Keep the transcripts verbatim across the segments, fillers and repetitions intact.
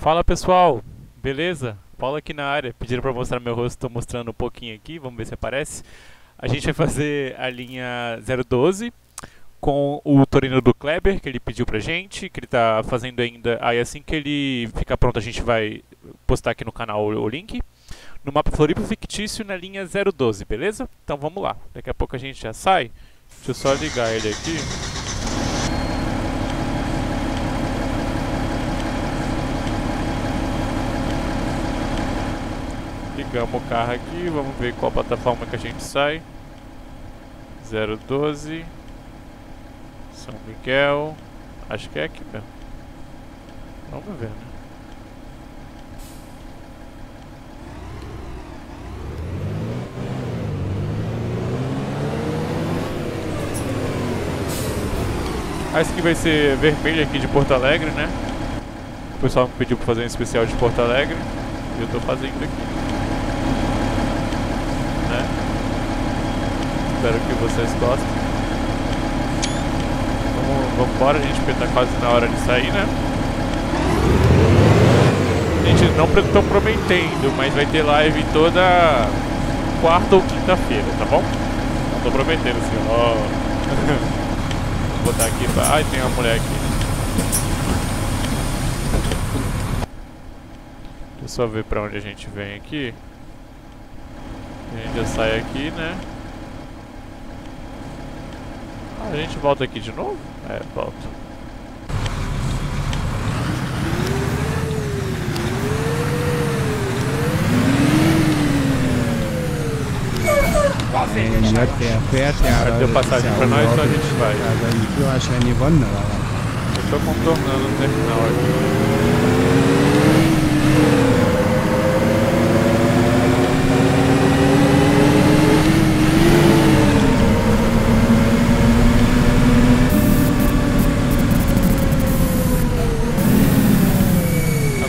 Fala pessoal, beleza? Paulo aqui na área, pediram para mostrar meu rosto, estou mostrando um pouquinho aqui, vamos ver se aparece. A gente vai fazer a linha zero doze com o Torino do Kleber, que ele pediu pra gente, que ele tá fazendo ainda. Aí ah, assim que ele ficar pronto a gente vai postar aqui no canal o link. No mapa Floripa fictício na linha zero doze, beleza? Então vamos lá, daqui a pouco a gente já sai. Deixa eu só ligar ele aqui. Ligamos o carro aqui, vamos ver qual plataforma que a gente sai. zero doze São Miguel. Acho que é aqui mesmo. Vamos ver, né? Ah, esse aqui vai ser vermelho aqui de Porto Alegre, né? O pessoal me pediu pra fazer um especial de Porto Alegre. E eu tô fazendo aqui. Espero que vocês gostem. Vamos, vamos embora, a gente tá quase na hora de sair, né? A gente não tô prometendo, mas vai ter live toda quarta ou quinta-feira, tá bom? Não tô prometendo, assim, ó. Vou botar aqui pra... Ai, tem uma mulher aqui. Deixa eu só ver pra onde a gente vem aqui. A gente já sai aqui, né? A gente volta aqui de novo? É, volta. Não tem a pé, tem a... Deu passagem pra nós, então a gente vai. Eu acho que é nível não. Eu tô contornando o terminal aqui.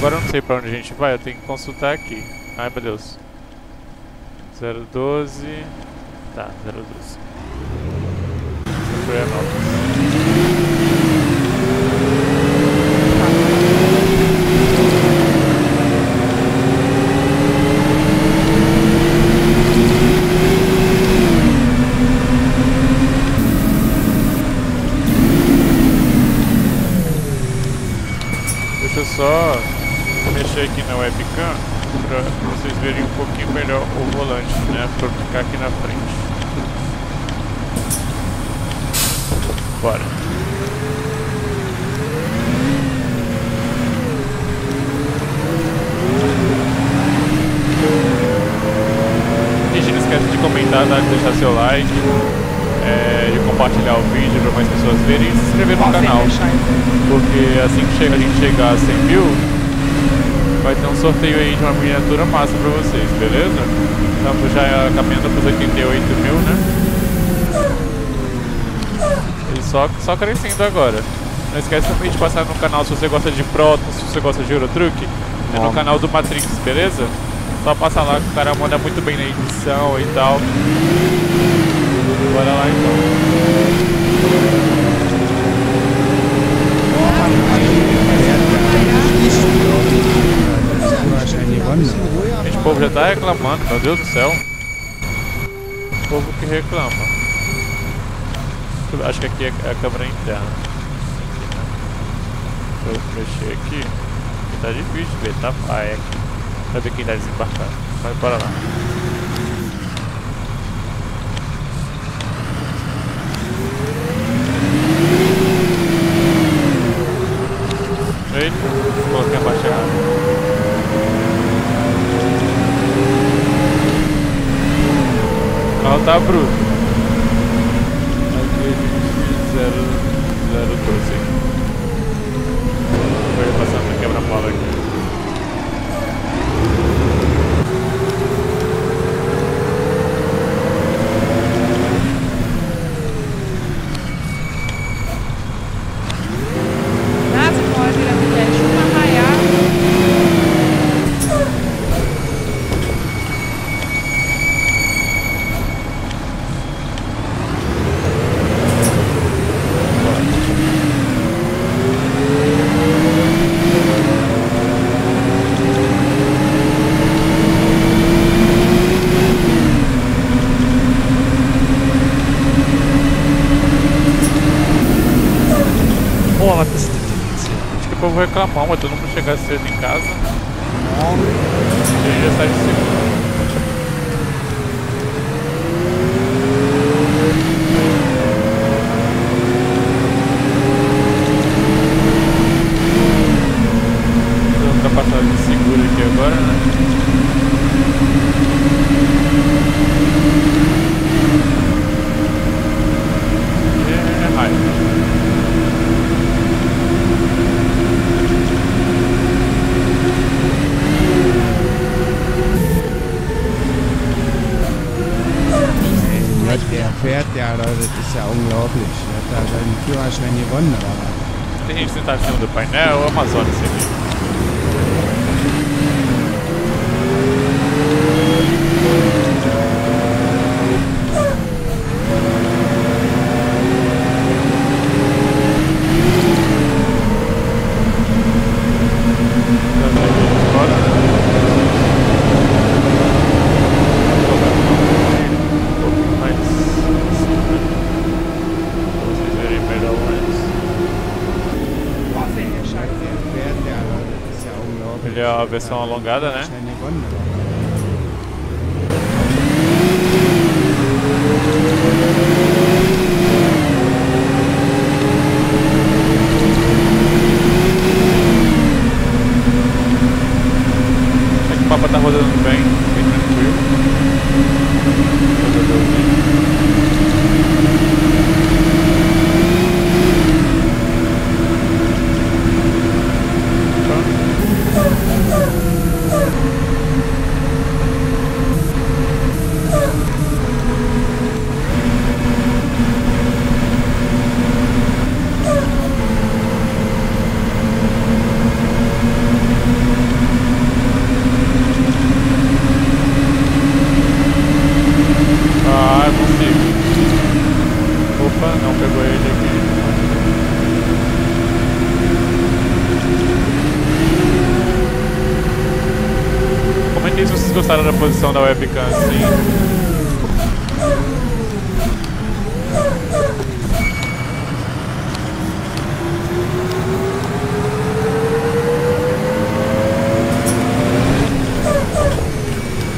Agora eu não sei pra onde a gente vai, eu tenho que consultar aqui. Ai meu Deus. zero doze. Tá, zero doze. Deixa eu só mexer aqui na webcam para vocês verem um pouquinho melhor o volante, né? Para eu ficar aqui na frente. Bora. Gente, não esquece de comentar, tá? De deixar seu like, é, de compartilhar o vídeo para mais pessoas verem e se inscrever no canal, porque assim que chega, a gente chegar a cem mil. Vai ter um sorteio aí de uma miniatura massa pra vocês, beleza? Estamos já caminhando pros oitenta e oito mil, né? E só, só crescendo agora. Não esquece também de passar no canal se você gosta de Proto, se você gosta de Euro Truck. É no canal do Matrix, beleza? Só passa lá que o cara manda muito bem na edição e tal. Bora lá então. Gente, o povo já tá reclamando, meu Deus do céu. O povo que reclama. Acho que aqui é a câmera interna. Deixa eu mexer aqui. Tá difícil de ver, tá? Ah, é aqui. Pra ver quem tá desembarcando. Vai para lá. Eita, coloquei a marcha errada. O carro tá bruto. Aqui a gente zero doze. Vai passando na quebra-mola aqui. Nada pode virar do pé, chuva raiar. Porra, vai ter esse delícia. Acho que eu vou reclamar, mas todo mundo chegar cedo em casa. Não. E já sai de segunda. Passagem segura aqui agora, né? É raio. Ja, der fährt ja, Leute, das ist ja unglaublich. Der hat da seinen Führerschein gewonnen, aber... Tem representação do painel Amazonas aqui. A versão alongada, né? Acho que o mapa tá rodando bem, bem tranquilo. Gostaram da posição da webcam assim?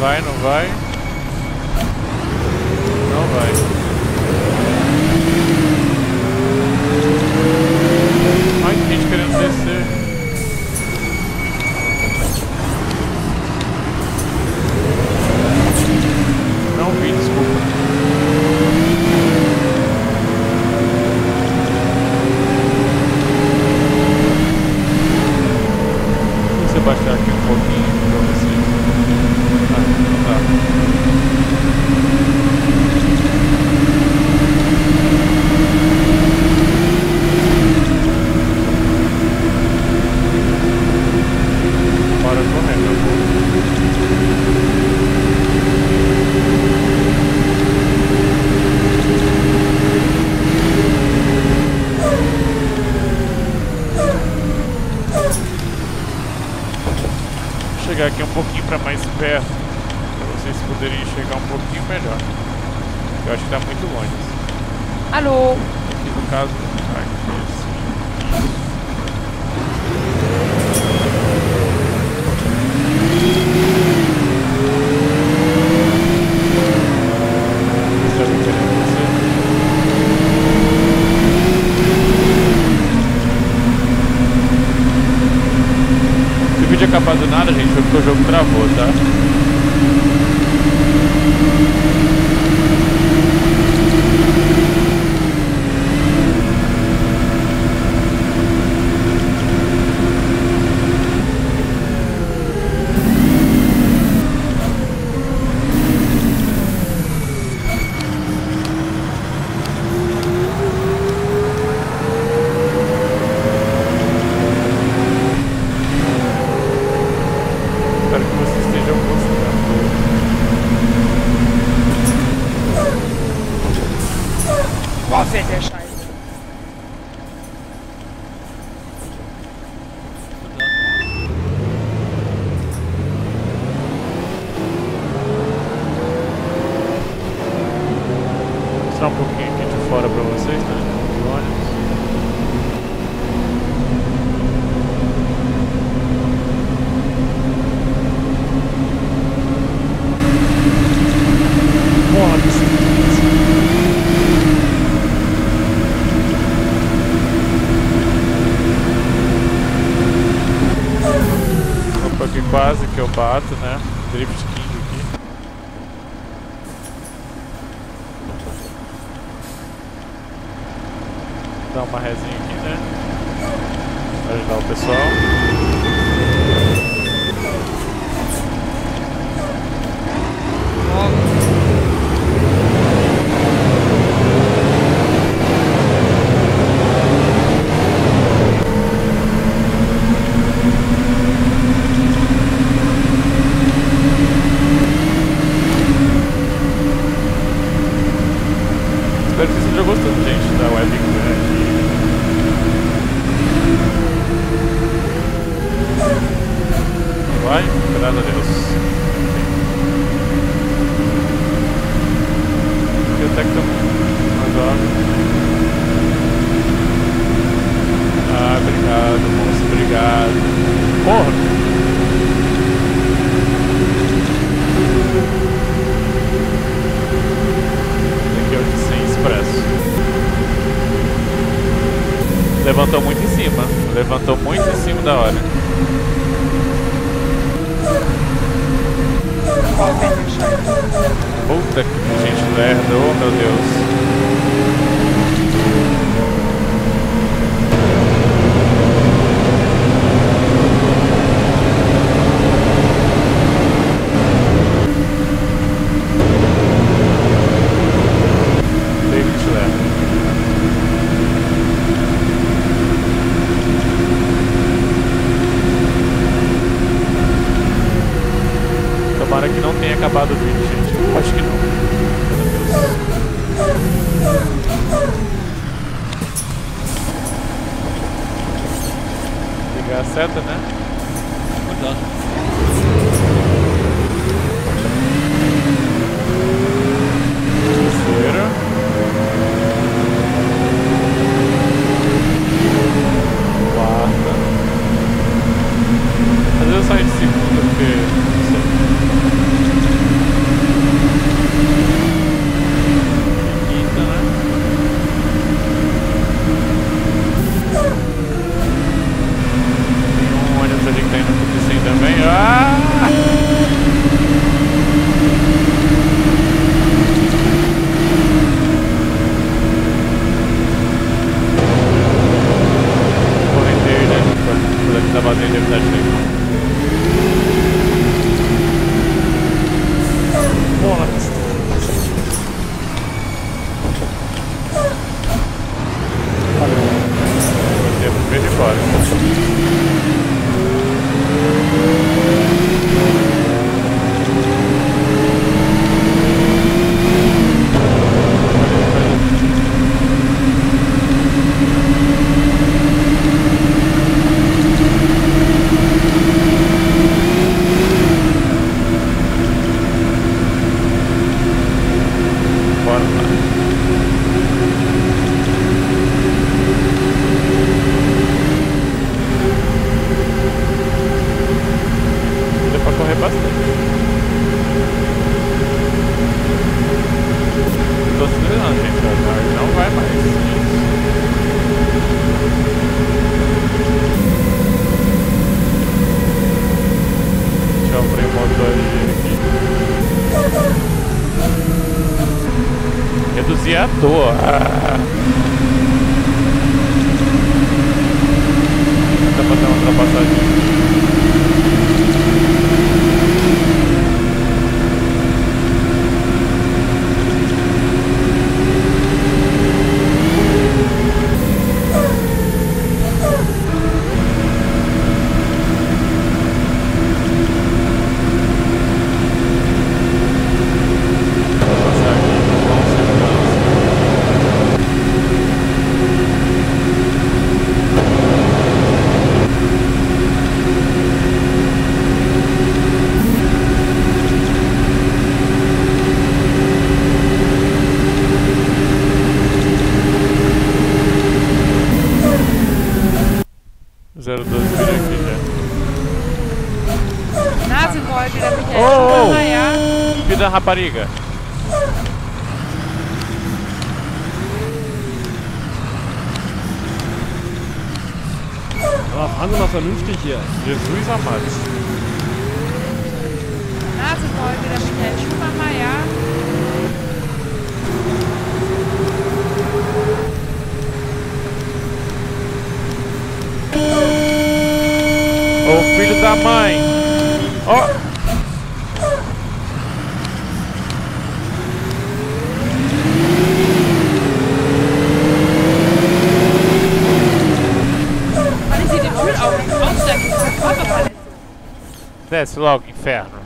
Vai, não vai? Não vai. Ai, que gente querendo descer. Aqui um pouquinho para mais perto, para vocês poderem chegar um pouquinho melhor. Eu acho que tá muito longe. Alô? Aqui no caso, acabar do nada, gente, foi porque o jogo travou, tá? Espero que vocês estejam gostando. quase que eu bato, né? Drift King aqui. Dá uma resinha aqui, né? Pra ajudar o pessoal. Espero que seja gostando, gente, da web aqui. Vai, graças a Deus. Aqui até que estamos agora. Ah, obrigado, moço, obrigado. Porra! Levantou muito em cima, levantou muito em cima da hora. Puta que gente merda, oh meu Deus. Tem que te levar. Tomara que não tenha acabado o vídeo, gente. Eu acho que não. Meu Deus. Pegar a seta, né? Terceiro. Quarta. Às vezes eu saio de segunda porque... reduzir à toa. Ah. Dá pra dar uma ultrapassadinha. zero doze vir aqui já. Nazi pode virar aqui. Oh! oh. Filho da rapariga. Ela faz nossa luz que dia. Jesus amado. Filho da mãe, ó, oh. Desce logo, inferno.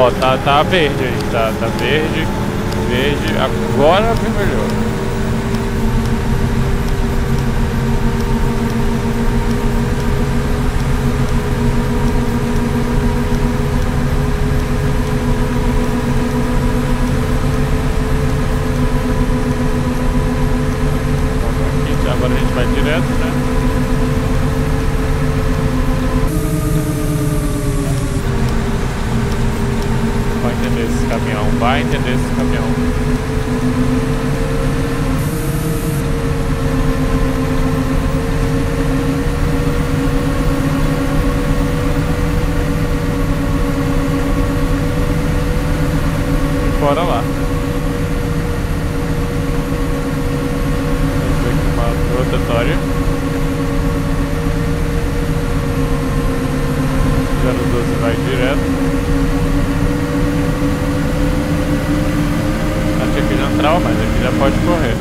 Ó, tá, tá verde aí, tá, tá verde, verde, agora vermelhou. Aqui, agora a gente vai direto, né? Esse caminhão, vai entender esse caminhão. Bora lá. Vamos ver aqui uma rotatória. zero doze vai direto. Aqui não entrava, mas aqui já pode correr.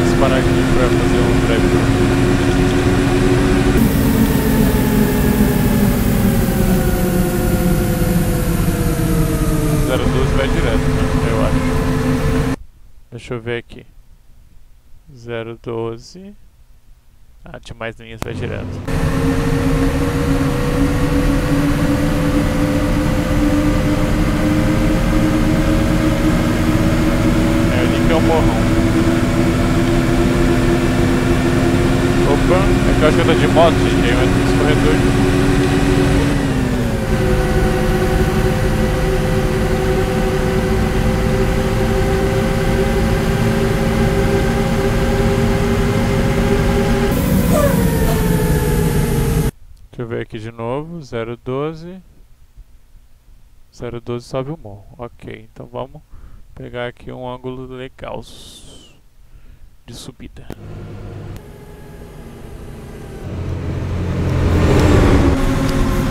vamos parar aqui para fazer um drive. zero doze vai direto, né? Eu acho. Deixa eu ver aqui. zero doze. Ah, tinha mais linhas, vai direto. É ali que é o morrão. Opa, é que eu acho que eu tô de moto, gente, aí vai ter esse corredor. Deixa eu ver aqui de novo, zero doze, zero doze sobe o morro, ok, então vamos pegar aqui um ângulo legal de subida.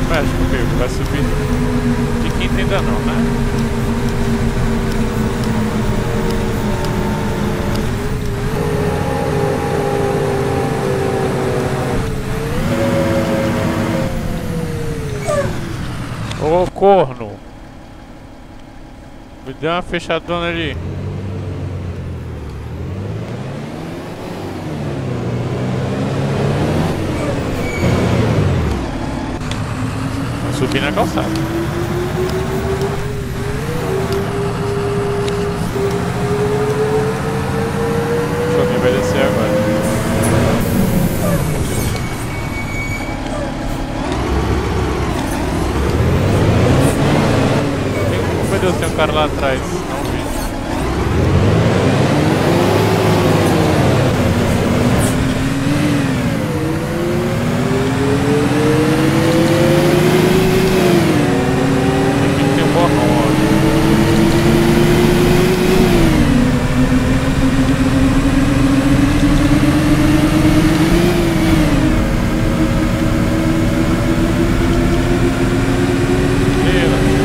Mexe comigo, vai subir, de quinta ainda não, né? Ô corno! Me deu uma fechadona ali. Vou subir na calçada. Acho que alguém vai descer agora. Meu Deus, tem um cara lá atrás, não vi. Aqui tem um borrão, ó. Beleza.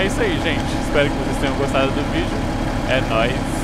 É isso aí, gente. Espero que vocês tenham gostado do vídeo. É nóis.